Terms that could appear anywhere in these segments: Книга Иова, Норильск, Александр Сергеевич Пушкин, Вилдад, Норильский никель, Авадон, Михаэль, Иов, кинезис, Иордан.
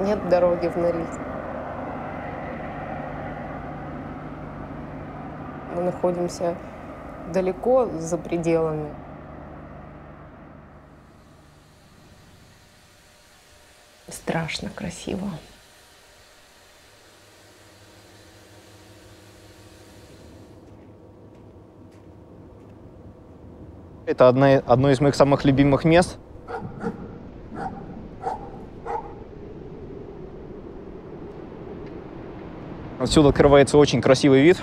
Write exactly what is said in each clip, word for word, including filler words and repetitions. Нет дороги в Норильск. Мы находимся далеко за пределами. Страшно красиво. Это одна, одно из моих самых любимых мест. Отсюда открывается очень красивый вид.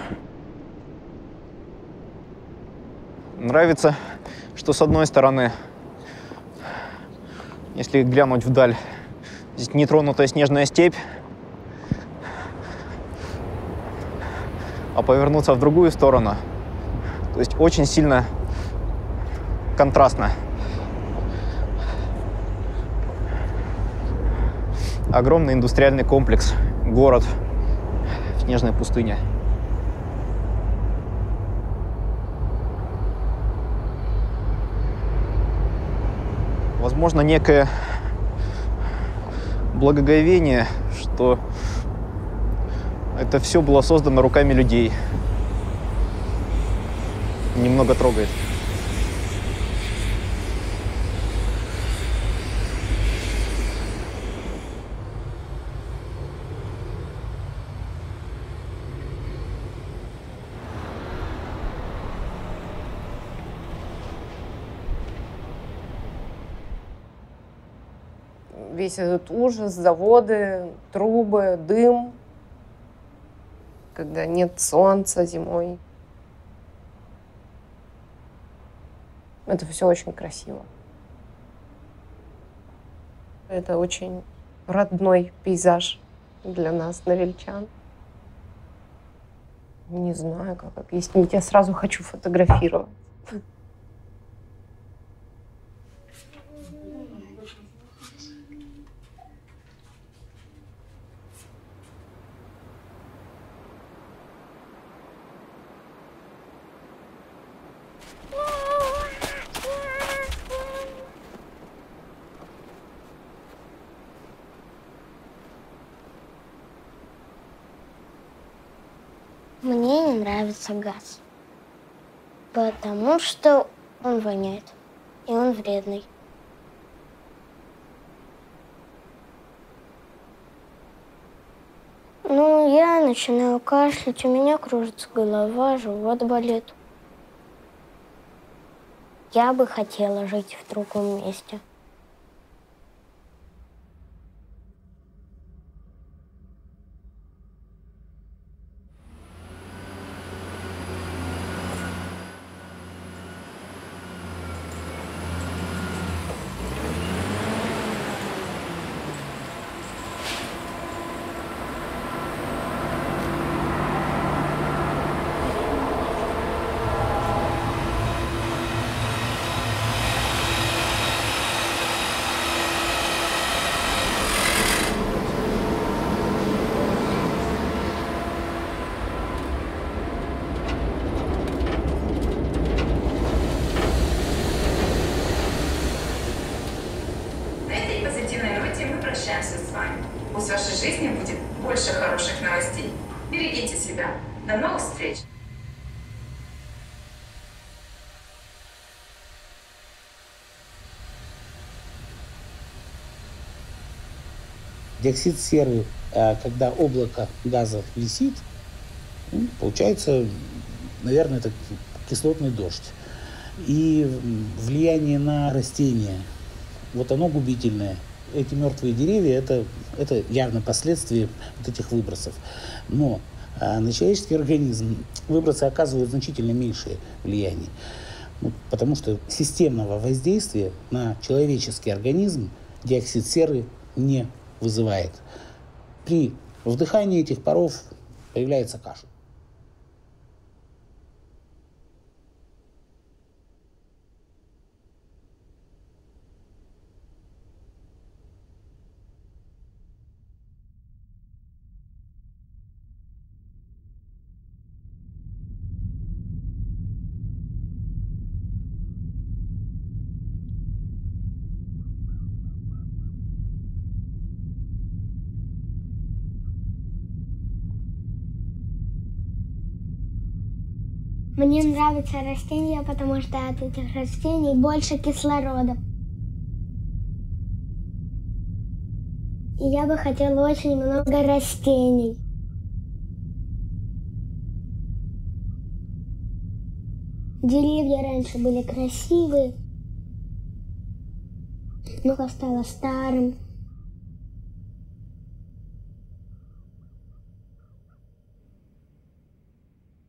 Нравится, что с одной стороны, если глянуть вдаль, здесь нетронутая снежная степь, а повернуться в другую сторону, то есть очень сильно контрастно. Огромный индустриальный комплекс, город в снежной пустыне. Возможно, некое благоговение, что это все было создано руками людей. Немного трогает. Весь этот ужас, заводы, трубы, дым, когда нет солнца зимой. Это все очень красиво. Это очень родной пейзаж для нас, норильчан. Не знаю, как объяснить. Я сразу хочу фотографировать. Мне не нравится газ, потому что он воняет, и он вредный. Ну, я начинаю кашлять, у меня кружится голова, живот болит. Я бы хотела жить в другом месте. С вами. Пусть в вашей жизни будет больше хороших новостей. Берегите себя. До новых встреч! Диоксид серы, когда облако газа висит, получается, наверное, это кислотный дождь. И влияние на растения, вот оно губительное. Эти мертвые деревья это, – это явно последствия вот этих выбросов. Но а, на человеческий организм выбросы оказывают значительно меньшее влияние, ну, потому что системного воздействия на человеческий организм диоксид серы не вызывает. При вдыхании этих паров появляется кашель. Мне нравятся растения, потому что от этих растений больше кислорода. И я бы хотела очень много растений. Деревья раньше были красивые, но стало старым.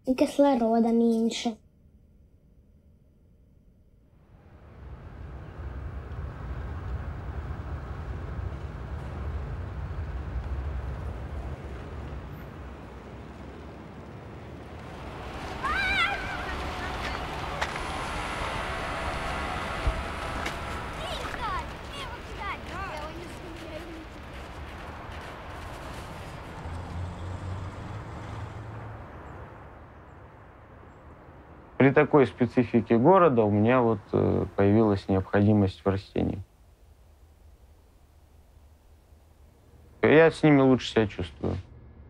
И кислорода меньше. При такой специфике города у меня вот появилась необходимость в растении. Я с ними лучше себя чувствую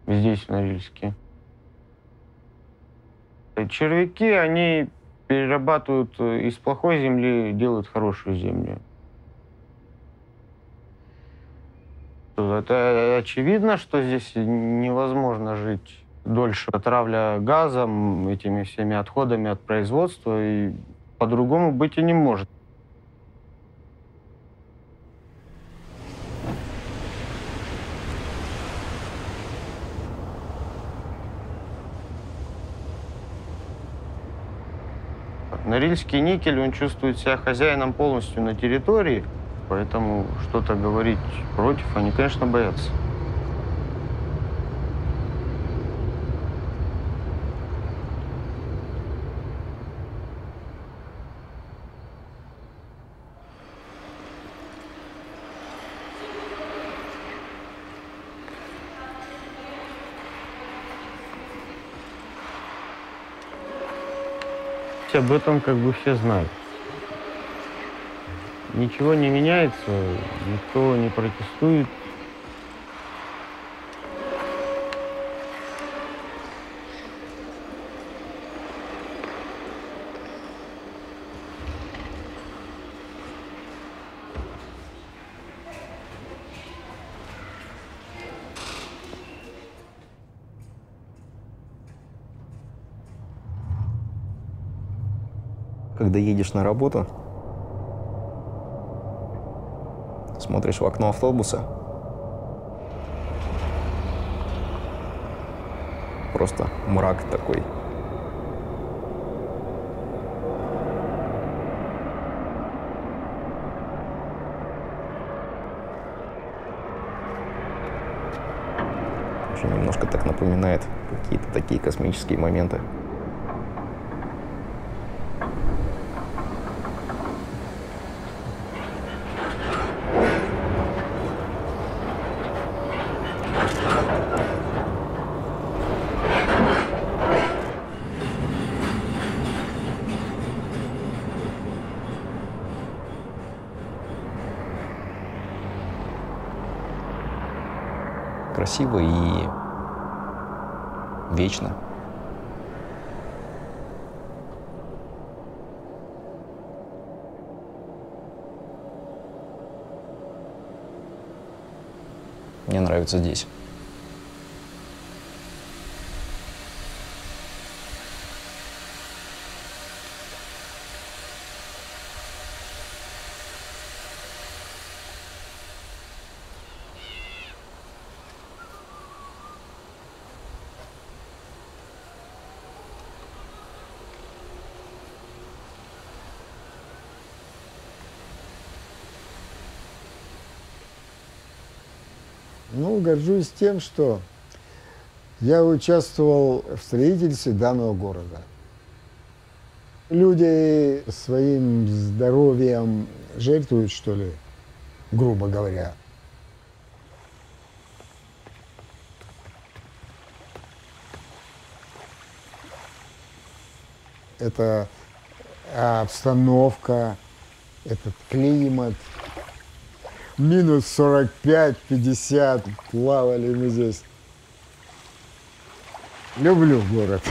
здесь, в Норильске. Червяки, они перерабатывают из плохой земли, делают хорошую землю. Это очевидно, что здесь невозможно жить дольше. Отравля газом, этими всеми отходами от производства, и по-другому быть и не может. Норильский никель, он чувствует себя хозяином полностью на территории, поэтому что-то говорить против они, конечно, боятся. Об этом как бы все знают. Ничего не меняется, никто не протестует. Когда едешь на работу, смотришь в окно автобуса, просто мрак такой. Очень немножко так напоминает какие-то такие космические моменты. Красиво и вечно. Мне нравится здесь. Ну, горжусь тем, что я участвовал в строительстве данного города. Люди своим здоровьем жертвуют, что ли, грубо говоря. Это обстановка, этот климат. Минус сорок пять — пятьдесят, плавали мы здесь. Люблю город.